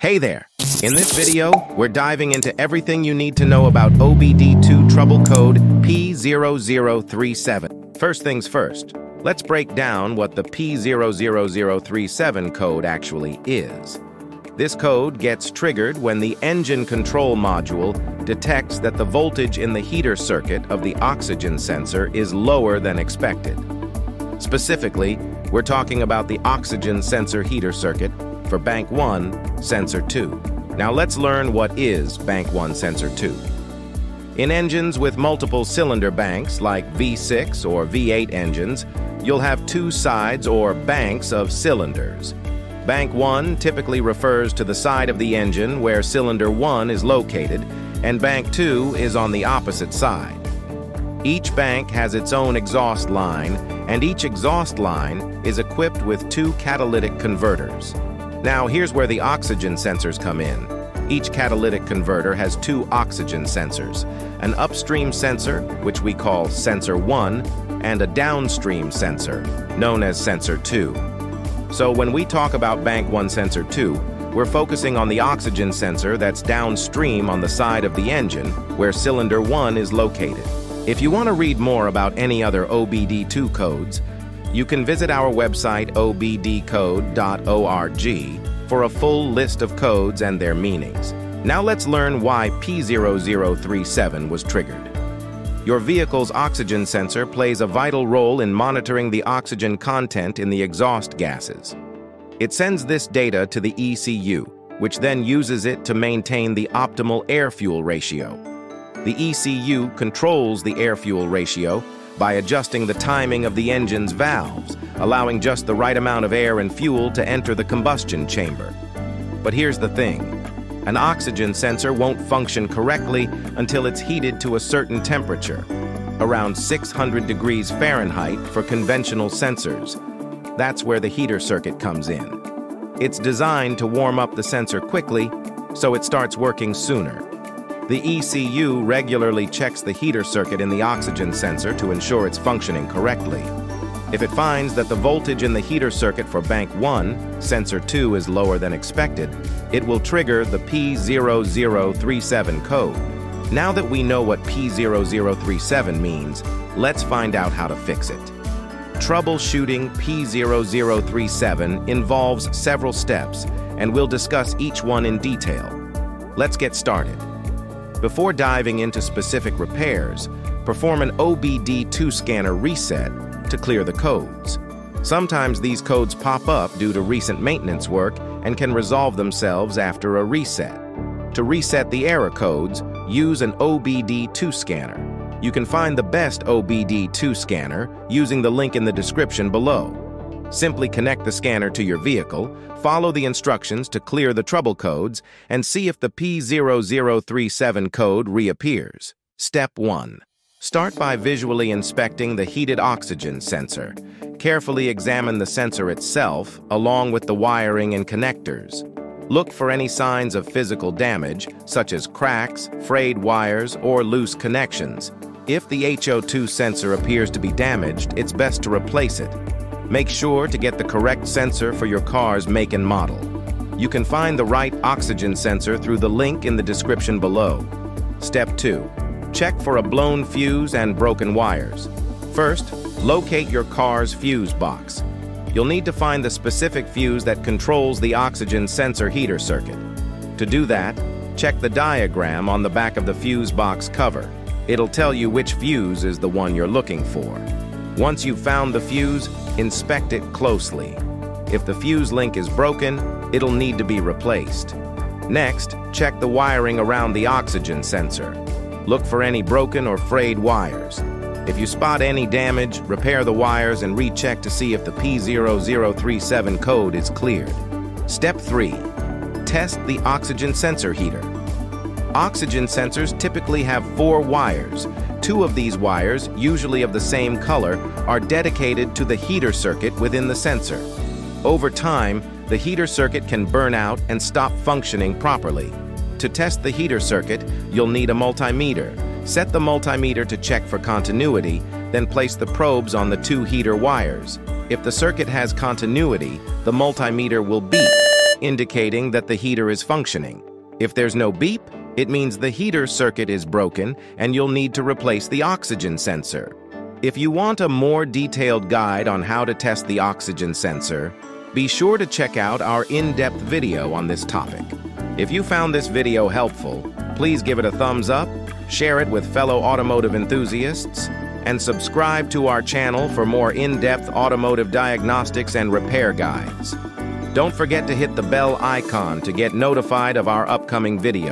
Hey there! In this video, we're diving into everything you need to know about OBD2 trouble code P0037. First things first, let's break down what the P00037 code actually is. This code gets triggered when the engine control module detects that the voltage in the heater circuit of the oxygen sensor is lower than expected. Specifically, we're talking about the oxygen sensor heater circuit for Bank 1, Sensor 2. Now let's learn what is Bank 1, Sensor 2. In engines with multiple cylinder banks, like V6 or V8 engines, you'll have two sides or banks of cylinders. Bank 1 typically refers to the side of the engine where cylinder 1 is located, and Bank 2 is on the opposite side. Each bank has its own exhaust line, and each exhaust line is equipped with two catalytic converters. Now, here's where the oxygen sensors come in. Each catalytic converter has two oxygen sensors, an upstream sensor, which we call Sensor 1, and a downstream sensor, known as Sensor 2. So when we talk about Bank 1 Sensor 2, we're focusing on the oxygen sensor that's downstream on the side of the engine, where cylinder 1 is located. If you want to read more about any other OBD2 codes, you can visit our website obdcode.org for a full list of codes and their meanings. Now let's learn why P0037 was triggered. Your vehicle's oxygen sensor plays a vital role in monitoring the oxygen content in the exhaust gases. It sends this data to the ECU, which then uses it to maintain the optimal air-fuel ratio. The ECU controls the air-fuel ratio by adjusting the timing of the engine's valves, allowing just the right amount of air and fuel to enter the combustion chamber. But here's the thing. An oxygen sensor won't function correctly until it's heated to a certain temperature, around 600 degrees Fahrenheit for conventional sensors. That's where the heater circuit comes in. It's designed to warm up the sensor quickly, so it starts working sooner. The ECU regularly checks the heater circuit in the oxygen sensor to ensure it's functioning correctly. If it finds that the voltage in the heater circuit for Bank 1, Sensor 2 is lower than expected, it will trigger the P0037 code. Now that we know what P0037 means, let's find out how to fix it. Troubleshooting P0037 involves several steps, and we'll discuss each one in detail. Let's get started. Before diving into specific repairs, perform an OBD2 scanner reset to clear the codes. Sometimes these codes pop up due to recent maintenance work and can resolve themselves after a reset. To reset the error codes, use an OBD2 scanner. You can find the best OBD2 scanner using the link in the description below. Simply connect the scanner to your vehicle, follow the instructions to clear the trouble codes, and see if the P0037 code reappears. Step 1. Start by visually inspecting the heated oxygen sensor. Carefully examine the sensor itself, along with the wiring and connectors. Look for any signs of physical damage, such as cracks, frayed wires, or loose connections. If the HO2 sensor appears to be damaged, it's best to replace it. Make sure to get the correct sensor for your car's make and model. You can find the right oxygen sensor through the link in the description below. Step 2. Check for a blown fuse and broken wires. First, locate your car's fuse box. You'll need to find the specific fuse that controls the oxygen sensor heater circuit. To do that, check the diagram on the back of the fuse box cover. It'll tell you which fuse is the one you're looking for. Once you've found the fuse, inspect it closely. If the fuse link is broken, it'll need to be replaced. Next, check the wiring around the oxygen sensor. Look for any broken or frayed wires. If you spot any damage, repair the wires and recheck to see if the P0037 code is cleared. Step 3. Test the oxygen sensor heater. Oxygen sensors typically have 4 wires. 2 of these wires, usually of the same color, are dedicated to the heater circuit within the sensor. Over time, the heater circuit can burn out and stop functioning properly. To test the heater circuit, you'll need a multimeter. Set the multimeter to check for continuity, then place the probes on the 2 heater wires. If the circuit has continuity, the multimeter will beep, indicating that the heater is functioning. If there's no beep, it means the heater circuit is broken and you'll need to replace the oxygen sensor. If you want a more detailed guide on how to test the oxygen sensor, be sure to check out our in-depth video on this topic. If you found this video helpful, please give it a thumbs up, share it with fellow automotive enthusiasts, and subscribe to our channel for more in-depth automotive diagnostics and repair guides. Don't forget to hit the bell icon to get notified of our upcoming videos.